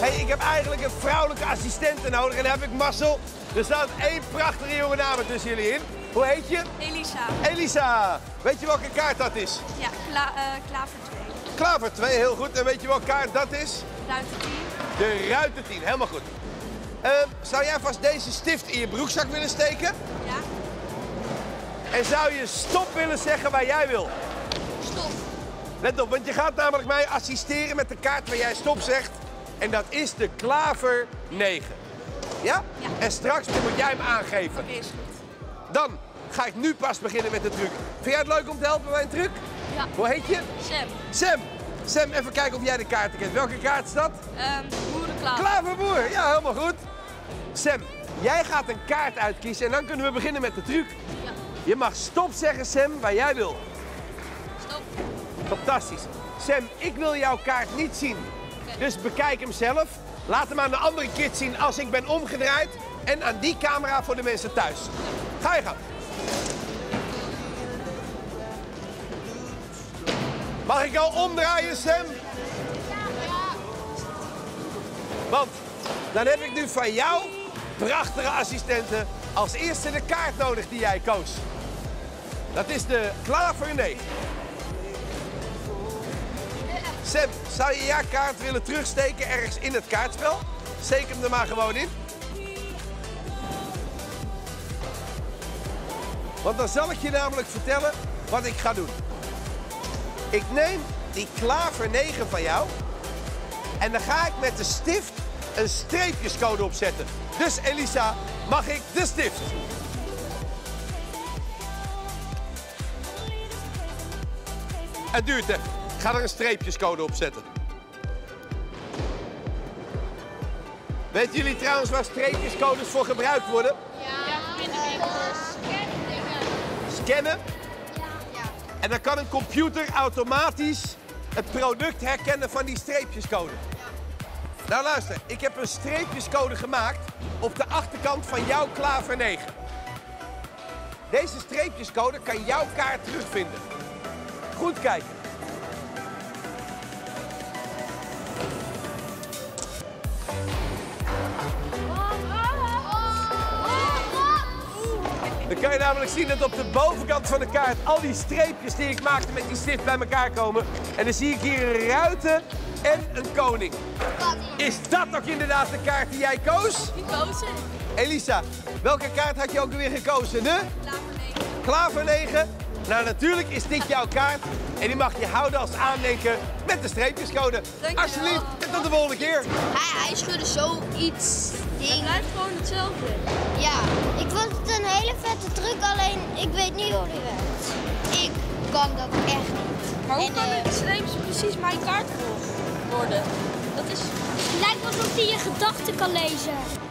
Hey, ik heb eigenlijk een vrouwelijke assistente nodig en daar heb ik mazzel. Er staat één prachtige jonge dame tussen jullie in. Hoe heet je? Elisa. Elisa, weet je welke kaart dat is? Ja, Klaver 2. Klaver 2, heel goed. En weet je welke kaart dat is? Ruiter 10. De Ruiter 10, helemaal goed. Zou jij vast deze stift in je broekzak willen steken? Ja. En zou je stop willen zeggen waar jij wil? Stop. Let op, want je gaat namelijk mij assisteren met de kaart waar jij stop zegt. En dat is de Klaver 9. Ja? Ja. En straks moet jij hem aangeven. Oké, is goed. Dan ga ik nu pas beginnen met de truc. Vind jij het leuk om te helpen bij een truc? Ja. Hoe heet je? Sam. Sam. Sam, even kijken of jij de kaarten kent. Welke kaart is dat? Boerenklaver. Klaverboer, ja, helemaal goed. Sam, jij gaat een kaart uitkiezen en dan kunnen we beginnen met de truc. Ja. Je mag stop zeggen, Sam, waar jij wil. Stop. Fantastisch. Sam, ik wil jouw kaart niet zien. Okay. Dus bekijk hem zelf. Laat hem aan de andere kids zien als ik ben omgedraaid. En aan die camera voor de mensen thuis. Ga je gang. Mag ik jou omdraaien, Sam? Ja. Want dan heb ik nu van jou, prachtige assistenten, als eerste de kaart nodig die jij koos. Dat is de Klaver 9. Sam, zou je jouw kaart willen terugsteken ergens in het kaartspel? Steek hem er maar gewoon in. Want dan zal ik je namelijk vertellen wat ik ga doen. Ik neem die Klaver 9 van jou en dan ga ik met de stift een streepjescode opzetten. Dus Elisa, mag ik de stift? Het duurt even. Ik ga er een streepjescode op zetten. Weten jullie trouwens waar streepjescodes voor gebruikt worden? Ja, in de winkels. Scannen? Ja. En dan kan een computer automatisch het product herkennen van die streepjescode. Ja. Nou luister, ik heb een streepjescode gemaakt op de achterkant van jouw Klaver 9. Deze streepjescode kan jouw kaart terugvinden. Goed kijken. Dan kan je namelijk zien dat op de bovenkant van de kaart al die streepjes die ik maakte met die stift bij elkaar komen. En dan zie ik hier een ruiter en een koning. Is dat ook inderdaad de kaart die jij koos? Die koos ik. Elisa, welke kaart had je ook weer gekozen? De? Klaver 9. Klaver 9. Nou, natuurlijk is dit jouw kaart. En die mag je houden als aandenken met de streepjescode. Alsjeblieft, en tot de volgende keer. Hij schudde zoiets. Het blijft gewoon hetzelfde. Ja, ik vond het een hele vette truc, alleen ik weet niet hoe die werkt. Ik kan dat echt niet. Maar hoe en, kan het streepje precies mijn kaart worden? Dat is... Het lijkt alsof hij je gedachten kan lezen.